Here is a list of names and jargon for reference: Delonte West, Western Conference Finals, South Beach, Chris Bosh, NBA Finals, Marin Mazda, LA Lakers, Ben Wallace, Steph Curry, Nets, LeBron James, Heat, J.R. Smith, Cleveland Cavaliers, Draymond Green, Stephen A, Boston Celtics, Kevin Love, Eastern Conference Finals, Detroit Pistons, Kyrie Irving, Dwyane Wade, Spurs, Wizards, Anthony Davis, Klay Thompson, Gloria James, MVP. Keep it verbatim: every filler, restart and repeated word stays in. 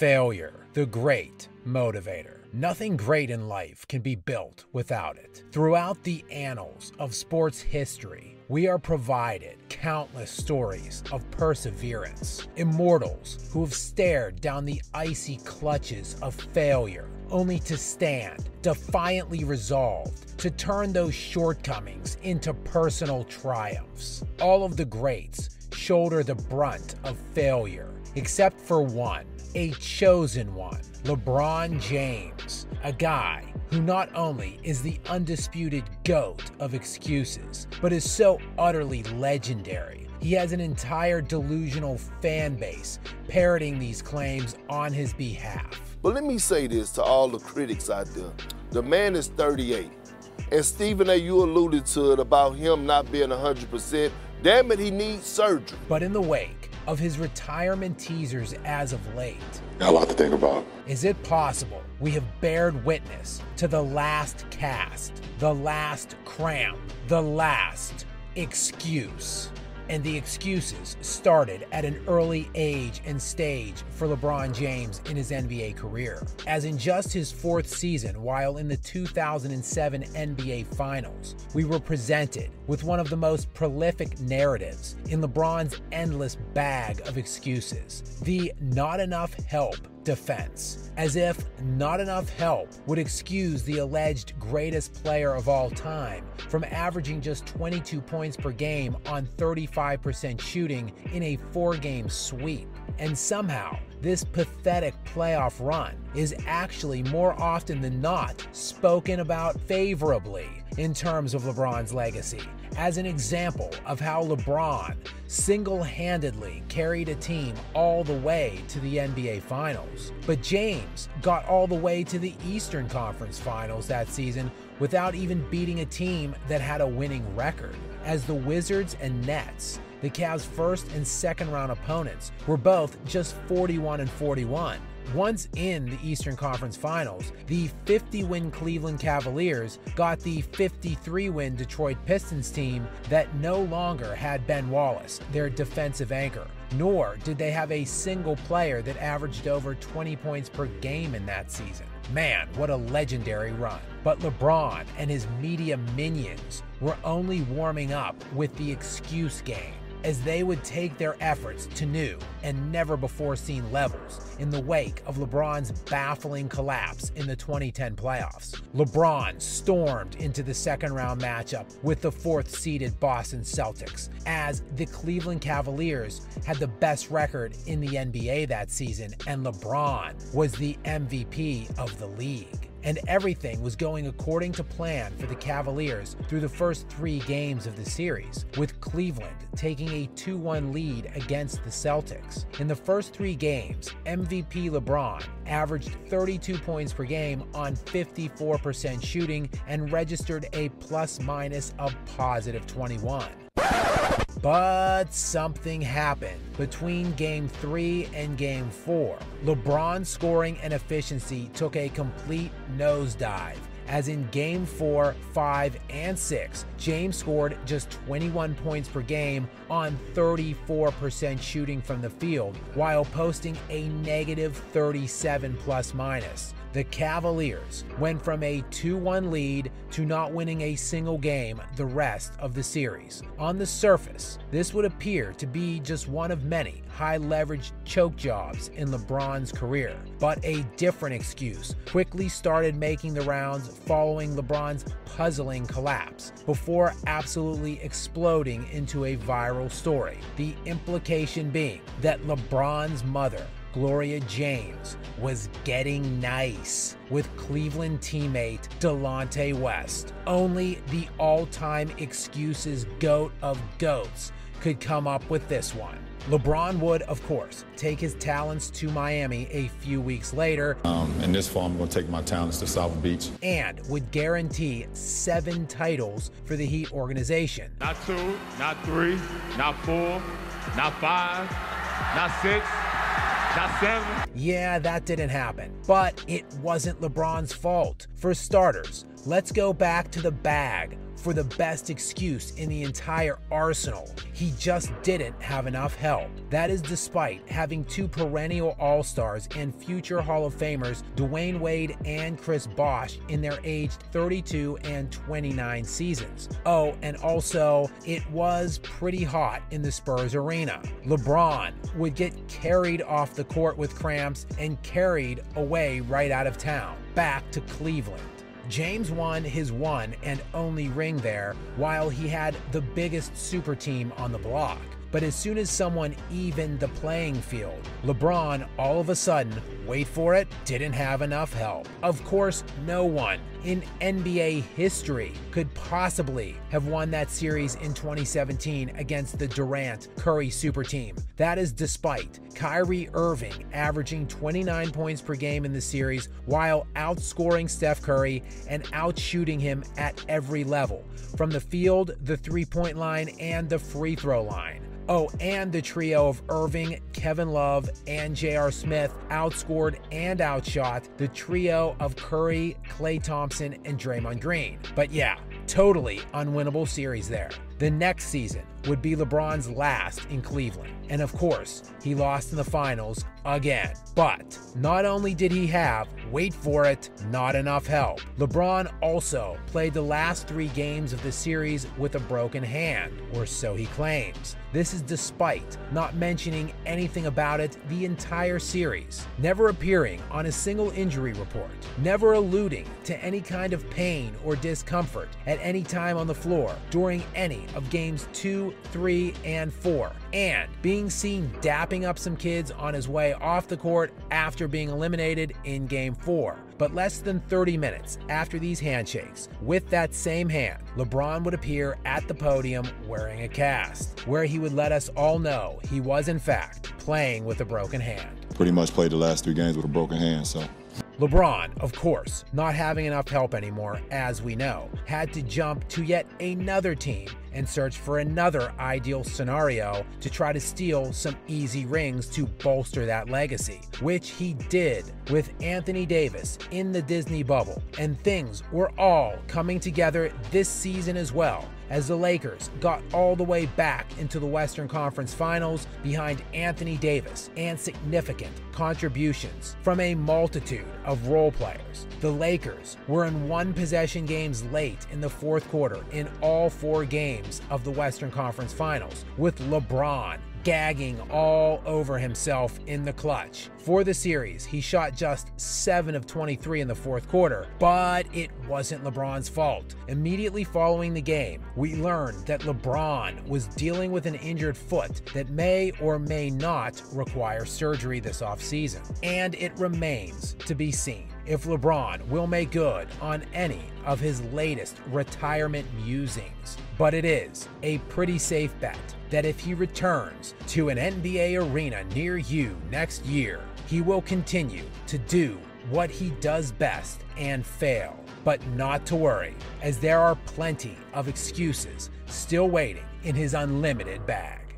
Failure, the great motivator. Nothing great in life can be built without it. Throughout the annals of sports history, we are provided countless stories of perseverance, immortals who have stared down the icy clutches of failure, only to stand defiantly resolved to turn those shortcomings into personal triumphs. All of the greats shoulder the brunt of failure, except for one, a chosen one, LeBron James, a guy who not only is the undisputed GOAT of excuses, but is so utterly legendary, he has an entire delusional fan base parroting these claims on his behalf. But let me say this to all the critics out there. The man is thirty-eight, and Stephen A, you alluded to it about him not being one hundred percent. Damn it, he needs surgery. But in the wake of his retirement teasers as of late, a lot to think about. Is it possible we have bared witness to the last cast, the last cramp, the last excuse? And the excuses started at an early age and stage for LeBron James in his N B A career. As in just his fourth season, while in the two thousand seven N B A Finals, we were presented with one of the most prolific narratives in LeBron's endless bag of excuses, the not enough help defense, as if not enough help would excuse the alleged greatest player of all time from averaging just twenty-two points per game on thirty-five percent shooting in a four-game sweep. And somehow, this pathetic playoff run is actually more often than not spoken about favorably in terms of LeBron's legacy, as an example of how LeBron single-handedly carried a team all the way to the N B A Finals. But James got all the way to the Eastern Conference Finals that season without even beating a team that had a winning record, as the Wizards and Nets, the Cavs' first and second round opponents, were both just forty-one and forty-one. Once in the Eastern Conference Finals, the fifty-win Cleveland Cavaliers got the fifty-three-win Detroit Pistons team that no longer had Ben Wallace, their defensive anchor, nor did they have a single player that averaged over twenty points per game in that season. Man, what a legendary run. But LeBron and his media minions were only warming up with the excuse game, as they would take their efforts to new and never-before-seen levels in the wake of LeBron's baffling collapse in the twenty ten playoffs. LeBron stormed into the second-round matchup with the fourth-seeded Boston Celtics, as the Cleveland Cavaliers had the best record in the N B A that season, and LeBron was the M V P of the league. And everything was going according to plan for the Cavaliers through the first three games of the series, with Cleveland taking a two one lead against the Celtics. In the first three games, M V P LeBron averaged thirty-two points per game on fifty-four percent shooting and registered a plus-minus of positive twenty-one. But something happened between Game three and Game four. LeBron's scoring and efficiency took a complete nosedive, as in Game four, five, and six, James scored just twenty-one points per game on thirty-four percent shooting from the field, while posting a negative thirty-seven plus minus. The Cavaliers went from a two one lead to not winning a single game the rest of the series. On the surface, this would appear to be just one of many high-leverage choke jobs in LeBron's career. But a different excuse quickly started making the rounds following LeBron's puzzling collapse, before absolutely exploding into a viral story, the implication being that LeBron's mother, Gloria James, was getting nice with Cleveland teammate Delonte West. Only the all-time excuses GOAT of GOATs could come up with this one. LeBron would, of course, take his talents to Miami a few weeks later. Um, and this fall, I'm going to take my talents to South Beach. And would guarantee seven titles for the Heat organization. Not two, not three, not four, not five, not six. Not seven. Yeah, that didn't happen. But it wasn't LeBron's fault. For starters, let's go back to the bag for the best excuse in the entire arsenal. He just didn't have enough help. That is despite having two perennial All-Stars and future Hall of Famers, Dwyane Wade and Chris Bosh, in their aged thirty-two and twenty-nine seasons. Oh, and also, it was pretty hot in the Spurs arena. LeBron would get carried off the court with cramps and carried away right out of town, back to Cleveland. James won his one and only ring there, while he had the biggest super team on the block. But as soon as someone evened the playing field, LeBron all of a sudden, wait for it, didn't have enough help. Of course, no one in N B A history could possibly have won that series in twenty seventeen against the Durant-Curry super team. That is despite Kyrie Irving averaging twenty-nine points per game in the series while outscoring Steph Curry and outshooting him at every level, from the field, the three-point line, and the free throw line. Oh, and the trio of Irving, Kevin Love, and J R Smith outscored and outshot the trio of Curry, Klay Thompson, and Draymond Green. But yeah, totally unwinnable series there. The next season would be LeBron's last in Cleveland. And of course, he lost in the finals again. But not only did he have, wait for it, not enough help, LeBron also played the last three games of the series with a broken hand, or so he claims. This is despite not mentioning anything about it the entire series, never appearing on a single injury report, never alluding to any kind of pain or discomfort at any time on the floor during any of games two, three, and four, and being seen dapping up some kids on his way off the court after being eliminated in game four. But less than thirty minutes after these handshakes, with that same hand, LeBron would appear at the podium wearing a cast, where he would let us all know he was, in fact, playing with a broken hand. Pretty much played the last three games with a broken hand, so. LeBron, of course, not having enough help anymore, as we know, had to jump to yet another team and search for another ideal scenario to try to steal some easy rings to bolster that legacy, which he did with Anthony Davis in the Disney bubble. And things were all coming together this season as well, as the Lakers got all the way back into the Western Conference Finals behind Anthony Davis and significant contributions from a multitude of role players. The Lakers were in one-possession games late in the fourth quarter in all four games of the Western Conference Finals, with LeBron gagging all over himself in the clutch. For the series, he shot just seven of twenty-three in the fourth quarter, but it wasn't LeBron's fault. Immediately following the game, we learned that LeBron was dealing with an injured foot that may or may not require surgery this offseason, and it remains to be seen if LeBron will make good on any of his latest retirement musings. But it is a pretty safe bet that if he returns to an N B A arena near you next year, he will continue to do what he does best and fail. But not to worry, as there are plenty of excuses still waiting in his unlimited bag.